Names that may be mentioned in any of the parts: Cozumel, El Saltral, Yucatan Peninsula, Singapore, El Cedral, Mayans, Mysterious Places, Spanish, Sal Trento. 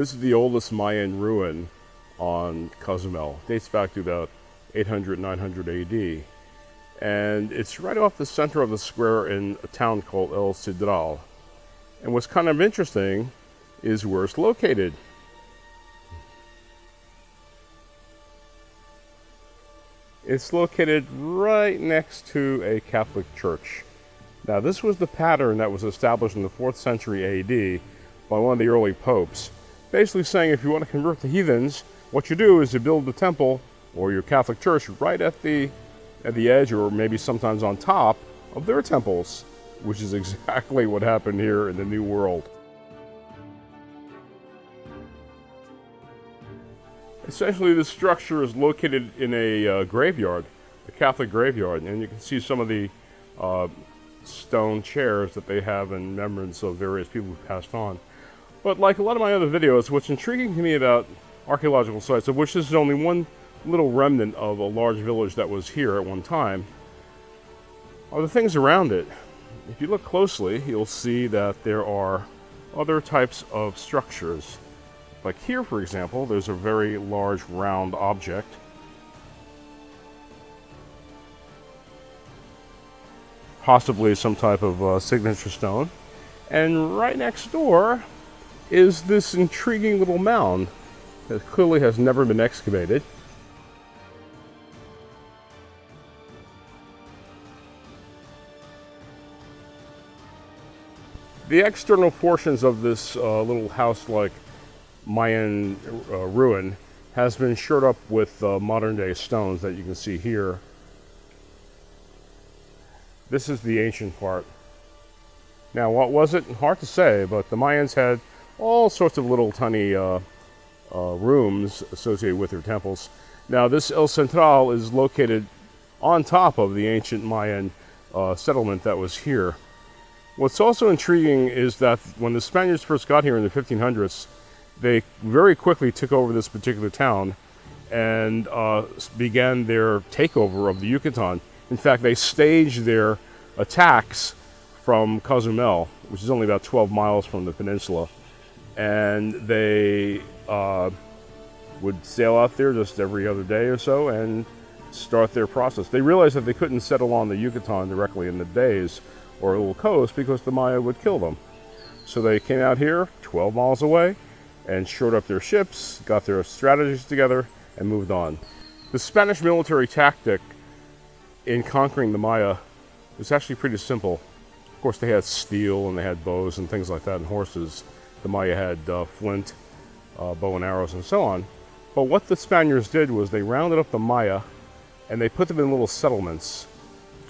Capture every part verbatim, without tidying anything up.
This is the oldest Mayan ruin on Cozumel. It dates back to about eight hundred, nine hundred A D. And it's right off the center of the square in a town called El Cedral. And what's kind of interesting is where it's located. It's located right next to a Catholic church. Now, this was the pattern that was established in the fourth century A D by one of the early popes, basically saying if you want to convert the heathens, what you do is you build the temple or your Catholic church right at the at the edge, or maybe sometimes on top of their temples, which is exactly what happened here in the New World. Essentially, this structure is located in a uh, graveyard, a Catholic graveyard, and you can see some of the uh, stone chairs that they have in remembrance of various people who passed on. But like a lot of my other videos, what's intriguing to me about archaeological sites, of which this is only one little remnant of a large village that was here at one time, are the things around it. If you look closely, you'll see that there are other types of structures. Like here, for example, there's a very large round object. Possibly some type of uh, signature stone. And right next door is this intriguing little mound that clearly has never been excavated. The external portions of this uh, little house-like Mayan uh, ruin has been shored up with uh, modern-day stones that you can see here. This is the ancient part. Now, what was it? Hard to say, but the Mayans had all sorts of little tiny uh, uh, rooms associated with their temples. Now, this El Saltral is located on top of the ancient Mayan uh, settlement that was here. What's also intriguing is that when the Spaniards first got here in the fifteen hundreds, they very quickly took over this particular town and uh, began their takeover of the Yucatan. In fact, they staged their attacks from Cozumel, which is only about twelve miles from the peninsula. And they uh, would sail out there just every other day or so and start their process. They realized that they couldn't settle on the Yucatan directly in the bays or a little coast because the Maya would kill them. So they came out here twelve miles away and shored up their ships, got their strategies together, and moved on. The Spanish military tactic in conquering the Maya was actually pretty simple. Of course, they had steel and they had bows and things like that and horses. The Maya had uh, flint, uh, bow and arrows, and so on. But what the Spaniards did was they rounded up the Maya and they put them in little settlements,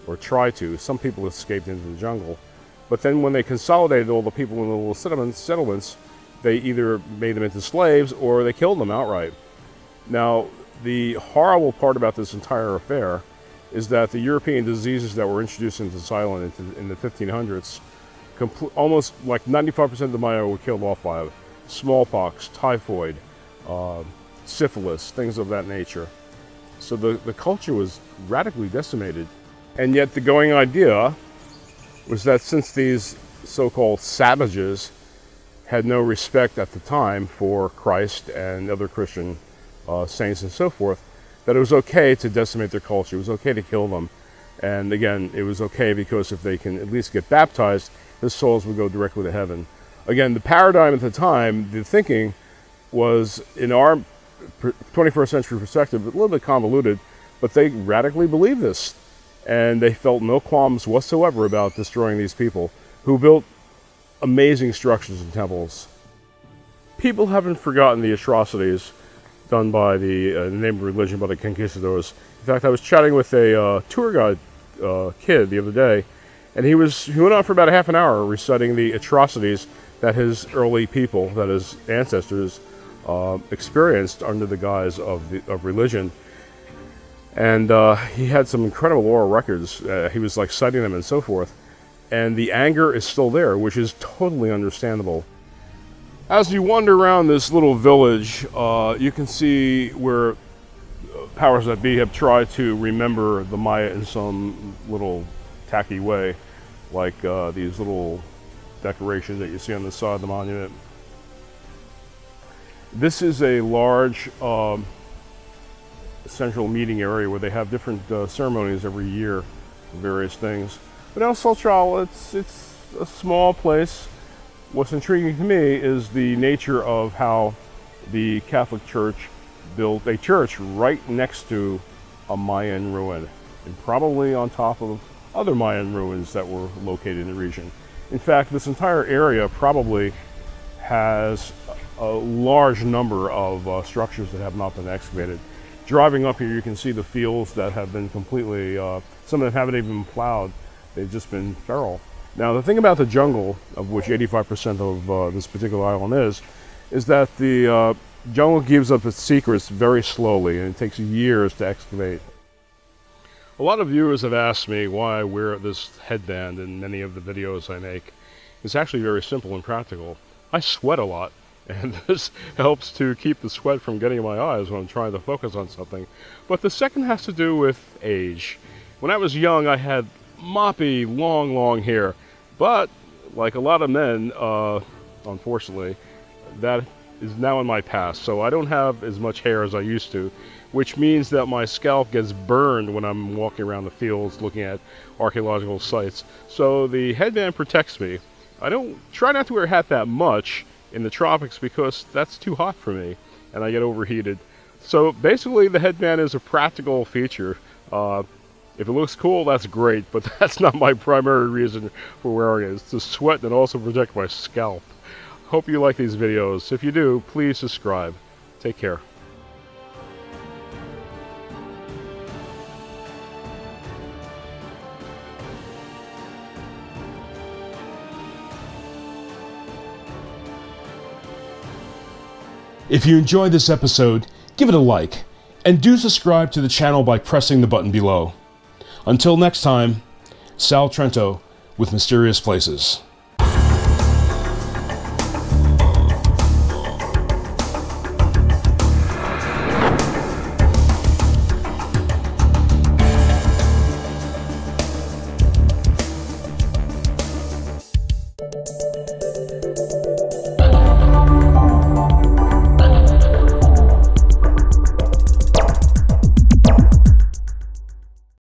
or try to. Some people escaped into the jungle. But then when they consolidated all the people in the little settlements, settlements, they either made them into slaves or they killed them outright. Now, the horrible part about this entire affair is that the European diseases that were introduced into this island in the fifteen hundreds, almost like ninety-five percent of the Maya were killed off by it. Smallpox, typhoid, uh, syphilis, things of that nature. So the, the culture was radically decimated. And yet the going idea was that since these so-called savages had no respect at the time for Christ and other Christian uh, saints and so forth, that it was okay to decimate their culture, it was okay to kill them. And again, it was okay because if they can at least get baptized, their souls would go directly to heaven. Again, the paradigm at the time, the thinking was, in our twenty-first century perspective, a little bit convoluted, but they radically believed this. And they felt no qualms whatsoever about destroying these people who built amazing structures and temples. People haven't forgotten the atrocities done by the, uh, the name of religion by the conquistadors. In fact, I was chatting with a uh, tour guide uh, kid the other day, and he was he went on for about a half an hour reciting the atrocities that his early people, that his ancestors, uh, experienced under the guise of the, of religion. And uh, he had some incredible oral records. Uh, he was like citing them and so forth. And the anger is still there, which is totally understandable. As you wander around this little village, uh, you can see where powers that be have tried to remember the Maya in some little tacky way, like uh, these little decorations that you see on the side of the monument. This is a large um, central meeting area where they have different uh, ceremonies every year, various things. But El Saltral, it's, it's a small place. What's intriguing to me is the nature of how the Catholic Church built a church right next to a Mayan ruin, and probably on top of other Mayan ruins that were located in the region. In fact, this entire area probably has a large number of uh, structures that have not been excavated. Driving up here, you can see the fields that have been completely, uh, some of them haven't even been plowed, they've just been feral. Now, the thing about the jungle, of which eighty-five percent of uh, this particular island is, is that the uh, jungle gives up its secrets very slowly, and it takes years to excavate. A lot of viewers have asked me why I wear this headband in many of the videos I make. It's actually very simple and practical. I sweat a lot, and this helps to keep the sweat from getting in my eyes when I'm trying to focus on something. But the second has to do with age. When I was young, I had moppy, long, long hair, but like a lot of men, uh, unfortunately, that is now in my past, so I don't have as much hair as I used to, which means that my scalp gets burned when I'm walking around the fields looking at archaeological sites. So the headband protects me. I don't try not to wear a hat that much in the tropics because that's too hot for me and I get overheated. So basically the headband is a practical feature. Uh, if it looks cool, that's great, but that's not my primary reason for wearing it. It's to sweat and also protect my scalp. Hope you like these videos. If you do, please subscribe. Take care. If you enjoyed this episode, give it a like, and do subscribe to the channel by pressing the button below. Until next time, Sal Trento with Mysterious Places.